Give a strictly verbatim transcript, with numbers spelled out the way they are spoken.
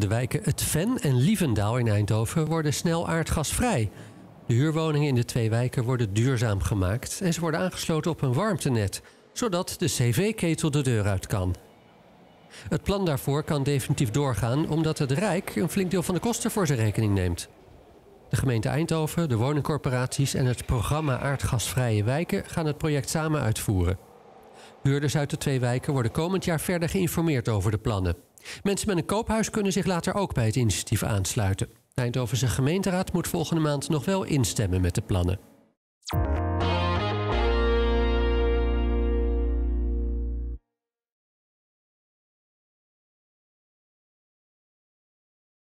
De wijken Het Ven en Lievendaal in Eindhoven worden snel aardgasvrij. De huurwoningen in de twee wijken worden duurzaam gemaakt en ze worden aangesloten op een warmtenet, zodat de cv-ketel de deur uit kan. Het plan daarvoor kan definitief doorgaan omdat het Rijk een flink deel van de kosten voor zijn rekening neemt. De gemeente Eindhoven, de woningcorporaties en het programma Aardgasvrije Wijken gaan het project samen uitvoeren. Huurders uit de twee wijken worden komend jaar verder geïnformeerd over de plannen. Mensen met een koophuis kunnen zich later ook bij het initiatief aansluiten. De Eindhovense gemeenteraad moet volgende maand nog wel instemmen met de plannen.